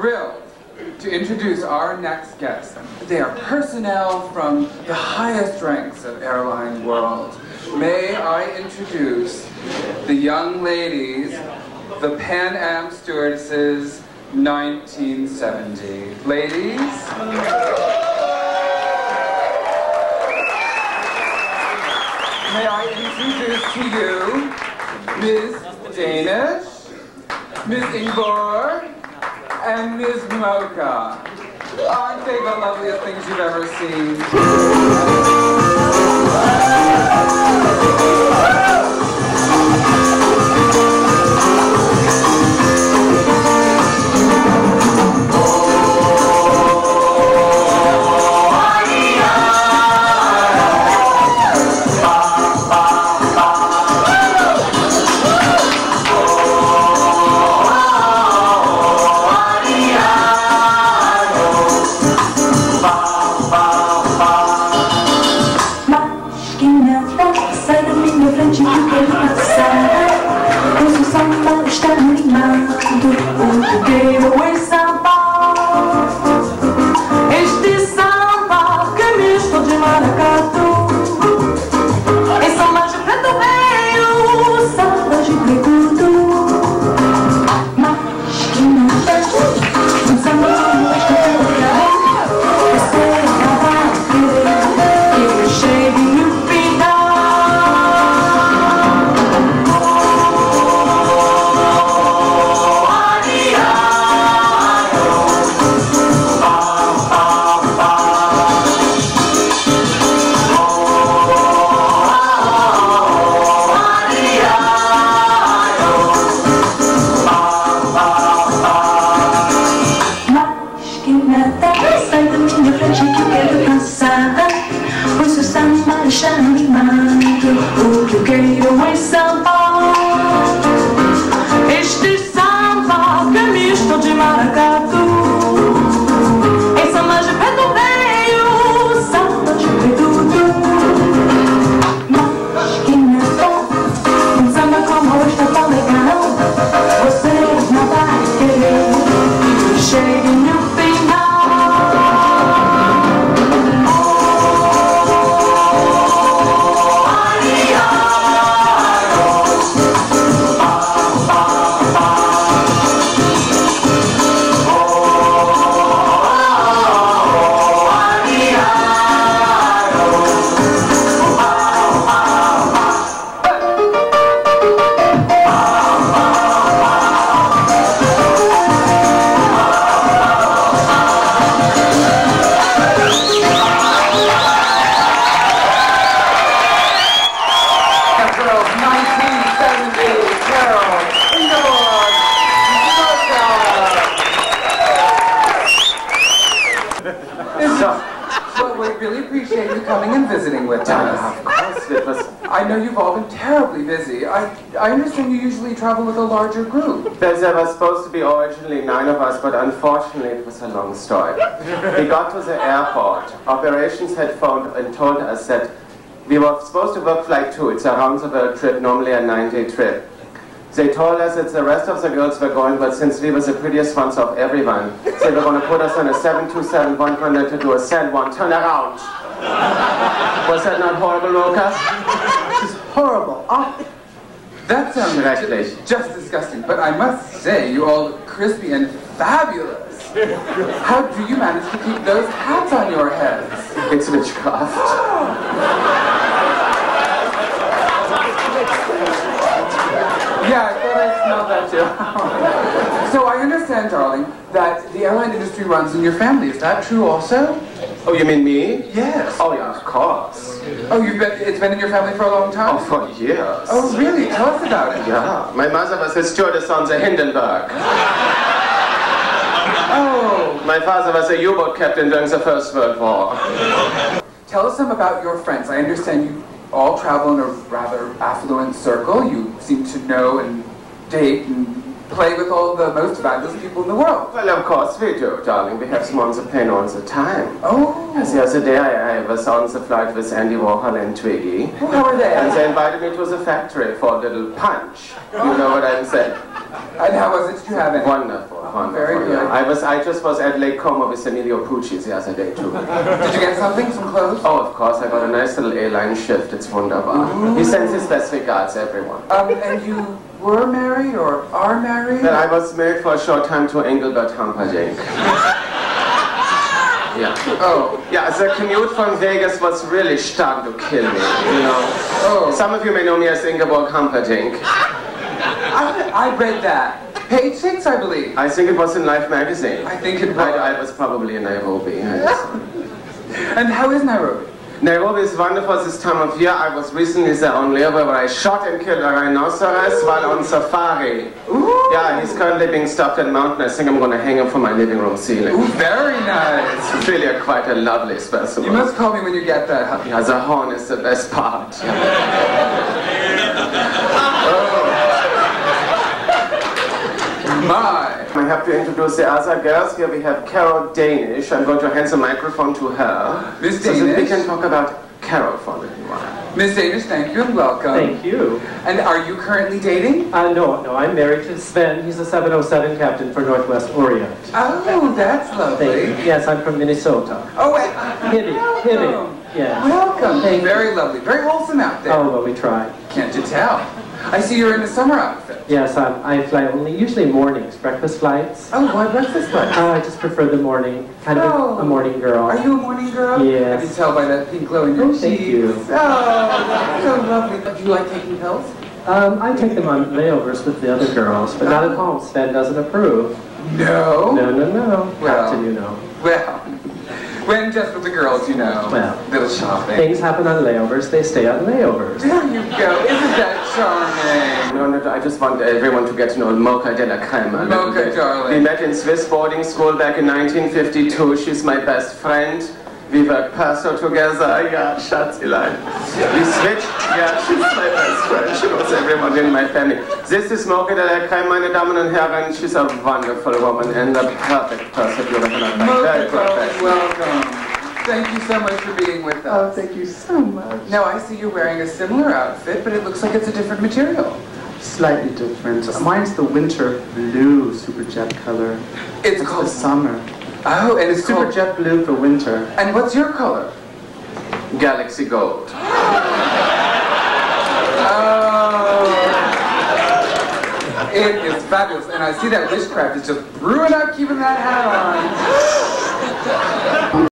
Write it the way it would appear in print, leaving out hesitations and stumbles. thrilled to introduce our next guests. They are personnel from the highest ranks of airline world. May I introduce the young ladies, the Pan Am stewardesses, 1970. Ladies. May I introduce to you Ms. Danish, Ms. Ingeborg, and Ms. Mocha. Aren't they the loveliest things you've ever seen? We got to the airport. Operations had phoned and told us that we were supposed to work flight 2. It's a round-the-world trip, normally a 9-day trip. They told us that the rest of the girls were going, but since we were the prettiest ones of everyone, they were going to put us on a 727, one corner to do a send, one turn around. Was that not horrible, Mocha? It's horrible. Oh, that sounds just disgusting, but I must say, you all look crispy and fabulous. How do you manage to keep those hats on your heads? It's witchcraft. Yeah, I thought I smelled that too. So I understand, darling, that the airline industry runs in your family. Is that true also? Oh, you mean me? Yes. Oh, yeah, of course. Oh, it's been in your family for a long time? Oh, for years. Oh, really? Tell us about it. Yeah. My mother was a stewardess on the Hindenburg. Oh, my father was a U-boat captain during the First World War. Tell us some about your friends. I understand you all travel in a rather affluent circle. You seem to know and date and play with all the most fabulous people in the world. Well, of course we do, darling. We have swans of pain all the time. Oh. As the other day I was on the flight with Andy Warhol and Twiggy. How are they? And they invited me to the factory for a little punch. You know what I'm saying? And how was it? Did you have it? Wonderful, wonderful. Very good. Yeah. I just was at Lake Como with Emilio Pucci the other day, too. Did you get something? Some clothes? Oh, of course. I got a nice little airline shift. It's wunderbar. Mm-hmm. He sends his best regards, everyone. And you were married or are married? Well, I was married for a short time to Engelbert Humperdinck. Yeah. Oh. Yeah, the commute from Vegas was really starting to kill me, you know. Oh. Some of you may know me as Ingeborg Humperdinck. I read that. Page 6, I believe. I think it was in Life magazine. I think it was. I was probably in Nairobi. And how is Nairobi? Nairobi is wonderful this time of year. I was recently there on Leoba where I shot and killed a rhinoceros while on safari. Ooh. Yeah, he's currently being stuffed in a mountain. I think I'm going to hang him from my living room ceiling. Ooh, very nice. It's really quite a lovely specimen. You must call me when you get there. Yeah, the horn is the best part. Bye. I have to introduce the other girls. Here we have Carol Danish. I'm going to hand the microphone to her. Miss Danish. So that we can talk about Carol for a little while. Miss Danish, thank you and welcome. Thank you. And are you currently dating? No, I'm married to Sven. He's a 707 captain for Northwest Orient. Oh, that's lovely. Yes, I'm from Minnesota. Oh, wait. Hitty. Yes. Welcome. Thank you. Lovely. Very wholesome out there. Oh, well, we try. Can't you tell? I see you're in a summer outfit. Yes, I fly only usually mornings, breakfast flights. Oh, why breakfast flights? I just prefer the morning. Kind of a morning girl. Are you a morning girl? Yes. I can tell by that pink glow in your cheeks. Thank you. Oh, that's so lovely. Do you like taking pills? I take them on layovers with the other girls, but not at home. Sven doesn't approve. No. No. Well, when just with the girls, you know. Well, little shopping. Things happen on layovers, they stay on layovers. There you go. Isn't that charming? No, I just want everyone to get to know Mocha de la Crema. Mocha, darling. We met in Swiss boarding school back in 1952. She's my best friend. We work Paso together. Yeah, Schatzilein. We switched. Yeah, she's my best friend. She knows everyone in my family. This is Mocha de la Crema, meine Damen und Herren. She's a wonderful woman and a perfect person. Mocha, welcome. Thank you so much for being with us. Oh, thank you so much. Now, I see you're wearing a similar outfit, but it looks like it's a different material. Slightly different. Mine's the winter blue superjet color. It's called summer. Oh, and it's super jet blue for winter. And what's your color? Galaxy gold. Oh. It is fabulous. And I see that witchcraft is just brewing up, keeping that hat on.